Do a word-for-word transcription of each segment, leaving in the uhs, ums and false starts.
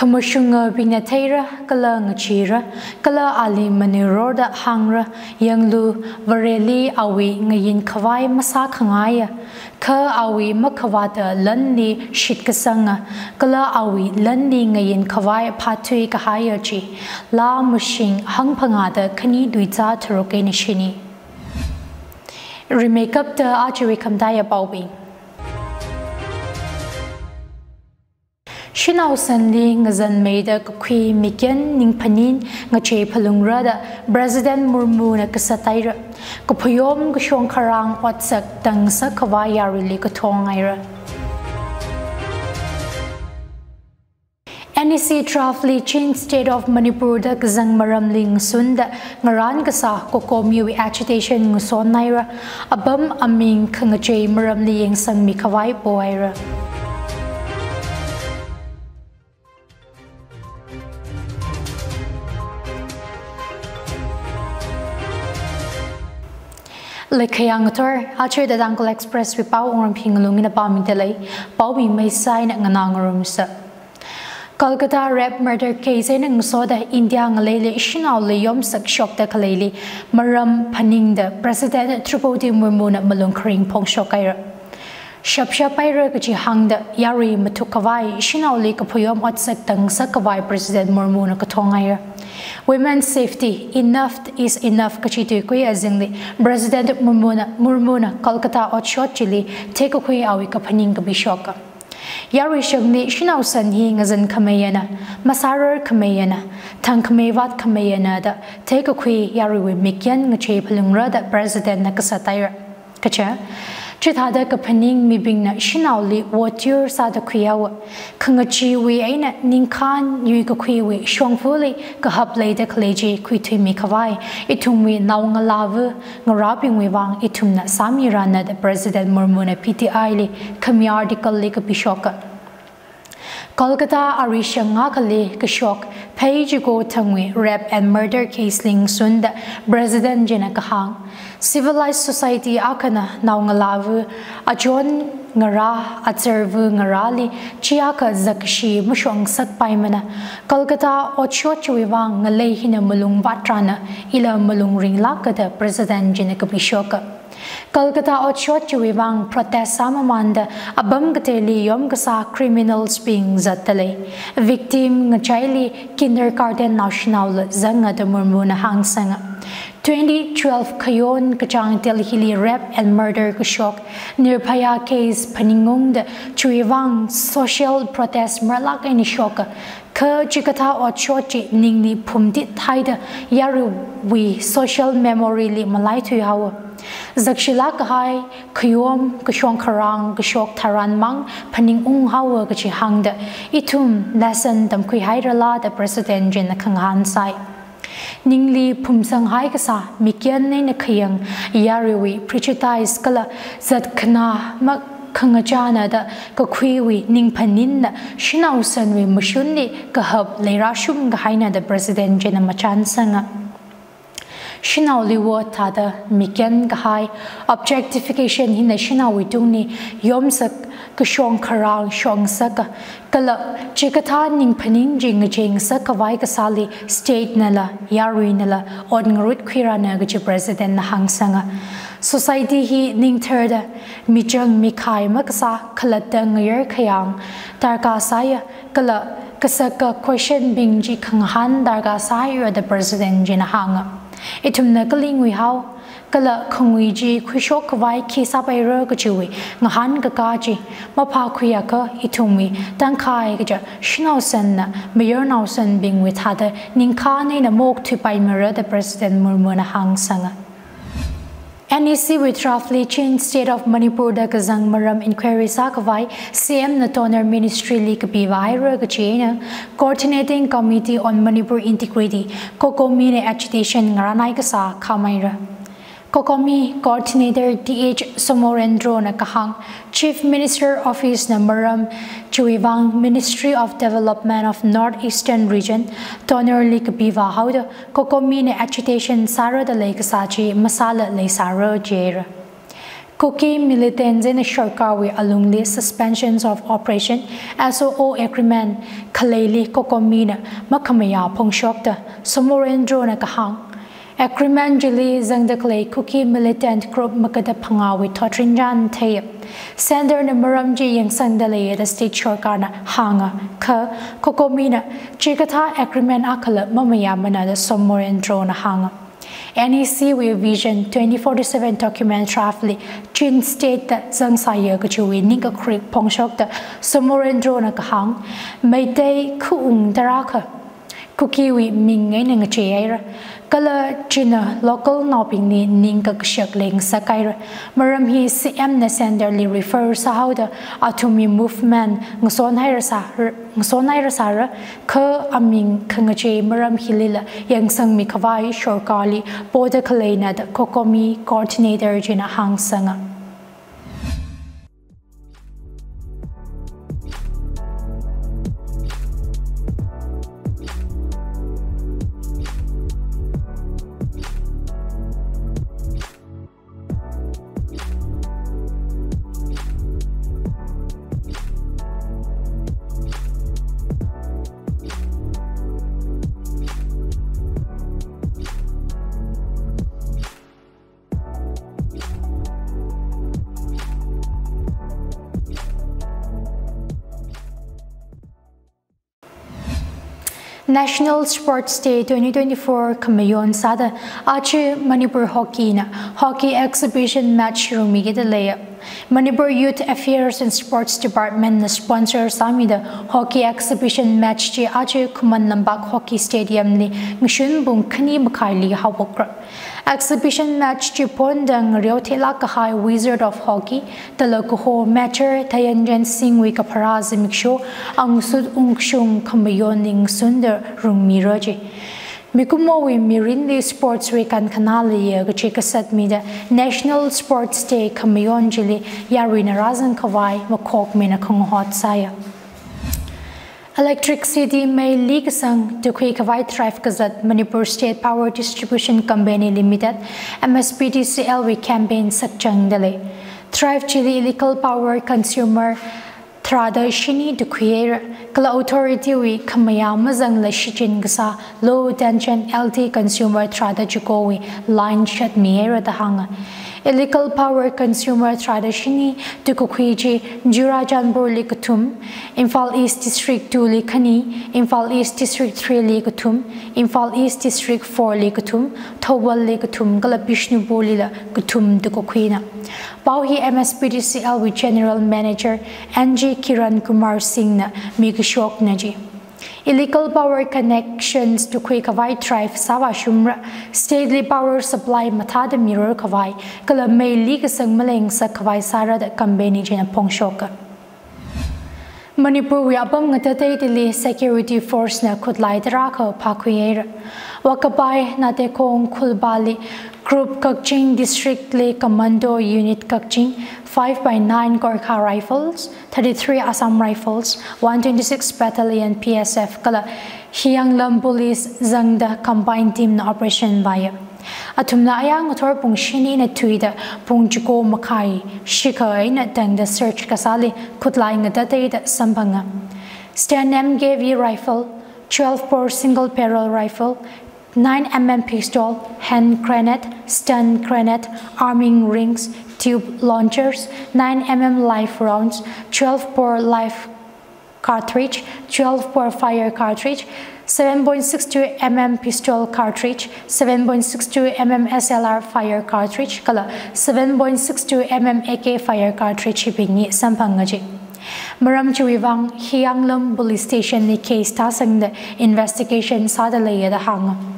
Kamushunga binatera, kala ngachira, kala ali maniroda hangra, yanglu, vareli awi ngayin kawai masakangaya, ka awi makawata lundi shitkasanga, kala awi lundi ngayin kawai patui kahayachi, la mushing hangpangada kani duiza tarokenishini. Remake up the archery kamdaya bawing. She now suddenly ngazan made a kui mikian ning panin ngache palungra da President Murmu na kasatayra kapuyom kushong karang watsak tangsa kawaya rili katong ayra. N E C Trafli Chin State of Manipur da kazang maramling sunda ngaran kasa kokomiwi agitation nguson ayra abam aming kangache maramli yang sang mikawai po ayra. Lekhayangator, Archer the Dangle Express with Pau Orm Pingalung in a bombing delay, Bobby may sign an angarumsa. Kolkata rap murder case in a saw the Indian Lele Shinal Leom Sak Shop the Kaleli, Maram Paninda, President Tripodi Murmun at Malung Kring Pong Shokaira. Shapshapaira Gachi hung the Yari Matukawai, Shinal Lake Poyom at Sektang Sakawai, President Murmun Katongaira. Women's safety, enough is enough kachitukui azingli, President Murmuna, Murmuna, Kolkata or Chotchili, take away awi kapaning bishoka. Yari Shagni, Shinau San Hingazan Kamayana, Masara Kamayana, Tankamevat Kamayana, take away Yari with Mikian, Chapalungra, that President Nakasatira. Kacha? Chithada kapaning mi bingna Shinauli, what your Sadakuyawa, Kangachi we ain't Ninkan, Yukaku we, Shongfuli, Kahaplay the Kaleji, Quitumi Kawai, Itumi Naunga Lava, Narabing we wang, Itumna Samirana, the President Murmuna P T I, Kamiardical Lake Bishoka. Kolkata Arisha Ngakali Kashok, Page Go Tangwe, Rape and Murder Case Ling Sunda, President Jena Kahang, Civilized Society Akana, Naungalavu, Ajon Ngara, Atservu Ngarali, Chiaka Zakashi, Mushong Satpaimana, Kolkata Ochochiwang, Ngalay Hina Mulung Batrana, Ila Mulung Ringlakata, President Jena Kabishoka. Kolkata Ochochiwang protest Samamanda, Abamgateli Yomgasa criminals being Zatale, victim Ngachaili, kindergarten national Zanga the Murmuna Hang Sanga. twenty twelve Kayon Kachang Telhili Rap and Murder Kushok, Nirpaya case Paningunda, Chuiwang social protest Merlak and Ishoka, Ka Chikata Ochochi Ningni Pumdit Haida, Yaruwi social memory li Malay Tuyawa. Zakshilak hai kuyom kushong karang kushok taran mang paning ung hawa kuchihang de itum lesson dam kui hairala the President Jena Kanghan sai. Ningli pumsang hai kasa mikian ne kuyang yariwi prechitai skala zat kana mak kangajana da kakwiwi ning panin shinausan we mushuni kahab leirashum gahaina the President Jena Machan sanga. Shinauli watada mikan kahai objectification hina shinawi dungni yomsak kushong karang shong saka kala chikata ning paning jing jing sakawai kasali state nala yari nala odngrut khirana gachi President hang sanga society hi ning third mijang mikai maksa khalatang yer khayang tarka saya kala kasaka question bingji khanghan darga saya the President jin hanga Itum nakaling we how Kala Kongwiji, Kushok Vai Kisabai Rogaji, Nahan Gagaji, Mapa Kuyaka, Itumi, Dankai Gaja, Shinosen, Mayornosen being with Hada, Ninkan in a mok to by Murder, the President Murmuna Hang Sanga. N E C with roughly changed state of Manipur da Kazang Maram Inquiry Sakavai, C M Natoner Ministry League Bivai Rogachina, Coordinating Committee on Manipur Integrity, Kokomine Agitation Ngaranaikasa Kamaira. Kokomi Coordinator D H Somorendro Nakahang, Chief Minister Office Namaram, Chuivang Ministry of Development of Northeastern Region, Donor League Biva Hauda, Kokomi Agitation Sara the Lake Sachi, Masala Le Saro Jera. Koki militants in Sharkawi alumni suspensions of operation S O O agreement Kaleli Kokomina Makamaya Pongshokta Somorendro Nakahang Agreement Jili Zangdakle Koki militant group Makata Pangawi Totrinjan Tape Sender Namuramji Yang Sandale the state Sharkana Hanga Ka Kokomina Jikata agreement Akala Mamayamana the Somorendro Nahanga N E C with Vision twenty forty-seven document roughly Chin state that Zangsaya Kachui Ninka Creek Pongshok the Somorendro Nakahang May Day Kuung Daraka Kukiwi Ming Chair Kala China local Nobini Ninka Shakling Sakaira Maramhi C M Nasenderly refers how the Atumi movement Ngsonhairasa Ngsonhairasara Ker Amin Kangache Maram Hilila Yangsang Mikawai Shorkali Border Kalena the Kokomi coordinator Jina Hang Sanga. National Sports Day twenty twenty-four Kamayon Sada Achi Manipur Hockey na Hockey Exhibition Match Rumigidalaya. Manipur Youth Affairs and Sports Department sponsor Samida Hockey Exhibition Match Ji Achi Kuman Lambak Hockey Stadium ni Ngshunbung Kani Bakaili Hawakra. Exhibition match Chipondang Ryotelakahai Wizard of Hockey, the Lokoho Matcher, Tayanjan Singh Wikaparaz Miksho, Angsud Ungshung Kambayoning Sunder Rumiraji. Mikumowi Mirindi Sports Week and Kanali Chikasat Mida, National Sports Day Kamayon Yarina Razan Kawai, Makok Mina Konghot Saya. Electric City May League Sang to Quick White Drive Gazette Manipur State Power Distribution Company Limited M S P D C L V campaign Sakchang Dele Thrive Chile Illegal Power Consumer Trada Shini to Create Kla Authority We Kamayamazang Lashichin Gasa Low Tension L T Consumer Trada Jugowi Line Shed Miera the Hanga Illegal Power Consumer Tradition to Kukwiji Jurajan Burli Kutum, Imphal East District two Likani, Imphal East District three Likutum, Imphal East District four Likutum, Tobal Likutum, Galabishnu Bolila Kutum to Kukwina. Bauhi M S P D C L with General Manager N G Kiran Kumar Singh Migshok Naji. Illegal power connections to Kwekawai Tribe Savashumra, Stately Power Supply Matada Mirror Kawai, Kalamay Ligasang Maling Sakawai Sarad Kambeni Jina Pongshoka. Manipur Yabam Natatili Security Force na Kudlai Draka Pakuyer Wakabai Natekong Kulbali Group Kakching District Le Commando Unit Kakching five by nine Gorkha Rifles, thirty-three Assam Rifles, one twenty-six Battalion P S F Kala Hianglam Police Zangda Combined Team na Operation Vaya. Atumna ayang utor pung shini na tuida pung jugo makai shikai na dangda search kasali kutlai ngadataida sambanga. Stan M K V Rifle, twelve bore Single Barrel Rifle, nine millimeter pistol, hand grenade, stun grenade, arming rings, tube launchers, nine millimeter live rounds, twelve bore live cartridge, twelve bore fire cartridge, seven point six two millimeter pistol cartridge, seven point six two millimeter S L R fire cartridge, kala seven point six two millimeter A K fire cartridge hipingi sampangaji. Maram Chiwivang Hianglam Police Station ni case tasang the investigation sadalaya the hang.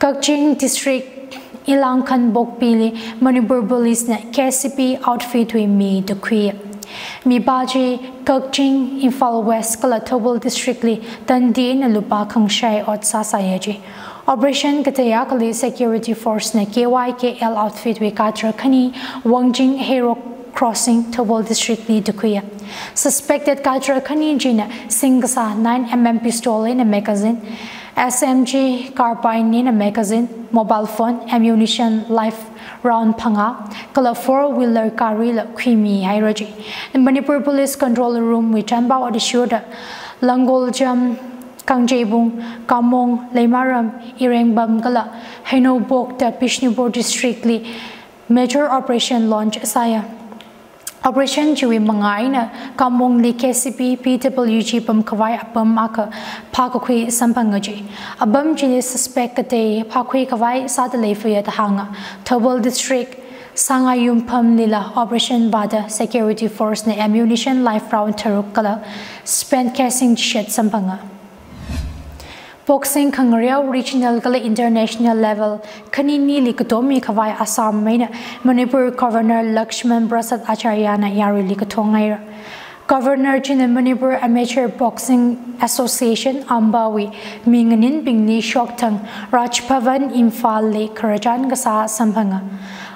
Kakching District Ilangkan Bokpili Manipur Police na K C P outfit with me the queer. Mi baji Kakching Imphal West Kala Tobol District li Dandi na Lupa Kangshai ot Sasayaji. Operation Katayakali Security Force na K Y K L outfit with Katra Kani Wangjing Hero Crossing Tobol District ni Dukuya. Suspected Katra Kanijina Singasa nine millimeter pistol in a magazine, S M G carbine in a magazine, mobile phone, ammunition, life round panga, color four wheeler carry la khimi hierarchy. The Manipur Police Control Room with Chamba or the shooter Langol Jam Kangjebung, Kamong, Lemaram, Irengbam Gala, Henobok, the Bishnupur Districtly Major Operation Launch Saya. Operation Chui Mangaina, Kamong Li K C P, P W G, Bum Kawai, Abum Aka, Pakui, Sampangaji. Abum Jinis suspect that they Pakui Kawai, Saturday for Yat Hanga, Tobol District, Sangayum Pum Lila, Operation Bada, Security Force, the Ammunition, Life Round Terukala, Spent Casing Shed Sampanga. Boxing Kangaroo regional international level Kanini Likotomi Kawai Assam Maina Manipur Governor Lakshman Prasad Acharya na Yari Likotongaira Governor Jin Manipur Amateur Boxing Association Ambawi Minganin Bingni Shoktang Rajpavan Imphal Le Karajan Gasa Sampanga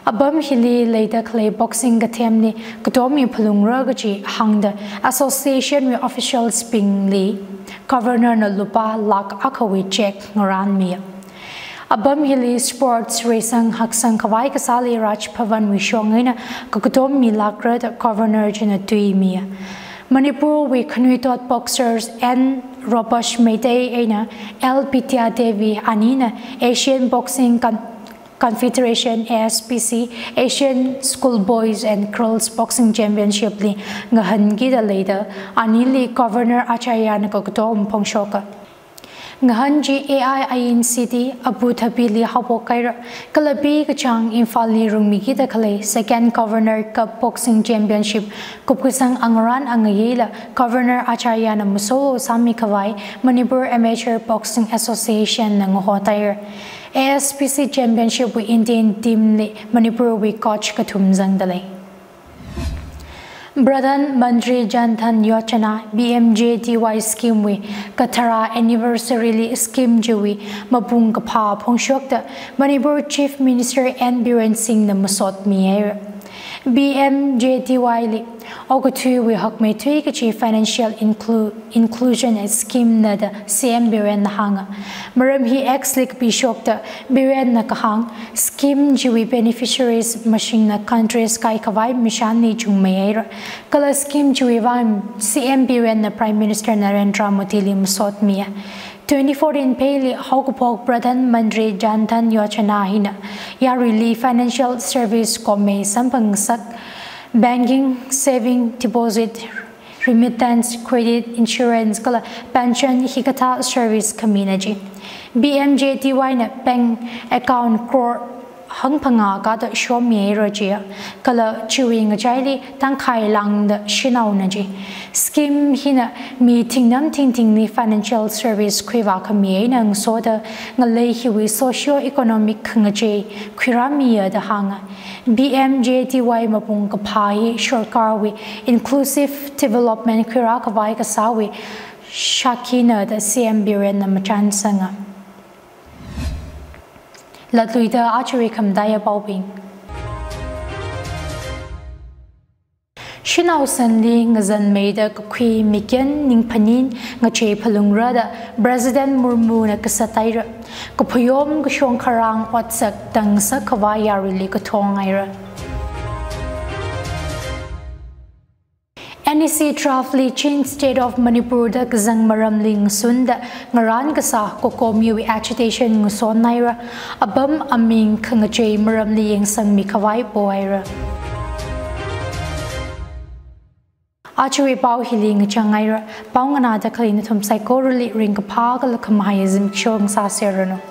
Abam Hili later clay boxing gatemni Kotomi Palungragaji Hangda Association with officials Bingli Governor Nalupa Lak Akawi Jack Ngaran Mia. Abam Hili Sports Racing Haksang Kawai Kasali Raj Pavan Wishongina Kakutom Milakrat Governor Jinatui Mia. Manipur we Kanuitot Boxers and Robash Medei Aina L. Pitya Devi Anina Asian Boxing Confederation A S P C Asian School Boys and Girls Boxing Championship li ngahan gida later anili Governor Acharya nakotom pongshoka ngahan ji A I ayin city Abu Dhabi li habokaira kalabi kachang infali rungmi gida kale second Governor Cup Boxing Championship kupkusang angran angayila Governor Acharya na musolo sami kawai Manipur Amateur Boxing Association nang hotair A S P C Championship with Indian team Manipur we coach Katum Zangdale. Pradhan Mantri Jan Dhan Yojana B M J D Y scheme we Katara anniversary scheme Jewi Mabung Kapa Pongshokta Manipur Chief Minister N Biren Singh the Musot Mier B M J D Y li Ogatu we hok me tuikachi financial inclu inclusion as scheme na the C M Biren Hanga. Maram he ex lik bishok the Biren Nakahang scheme Jewi beneficiaries machine na countries Kai Kawai Mishani Jungmeir. Kala scheme Jewi Vam C M Biren na Prime Minister Narendra Modi Lim Sot Mia. twenty fourteen Pali Hokupok Pradhan Mantri Jan Dhan Yojana Hina Yarili Financial Service Kome Sampang Sak Banking, Saving, Deposit, Remittance, Credit, Insurance, Kala Pension, Hikata Service Community. B M J T Y na Bank Account Core Hangpanga Gada Shomi Rajia Kala Chewing Jaili Tankai Lang the Shinaunaji. Scheme Hina Meeting Nam Tinting the Financial Service Quiva Kamianang Soda Nalehiwi Socio Economic Kangaji Quiramia the Hanga. B M J T Y Mabung Kapai Shorkarwi Inclusive Development Quirakavai Kasawi Shakina the C M Biren Namachan Sanga Latluida Archery Kamdaya Baubing Shinausan Li Ngazan Maida Kui Mikian Ningpanin Ngache Palungrada President Murmu Nakasataira Kupuyom Kushong Karang Watsak Dangsa Kawaya Rili Katong Ira N E C draft li chin state of Manipur da kazang maram ling sunda ngaran kasa kokomi wi agitation nguson naira abam aming khangaje maram li yang sang mikawai boira Archery Bao Hiling Changaira Bangana da Kalinatum Psychorally Ring Park Lakamhayazim Chong Saserano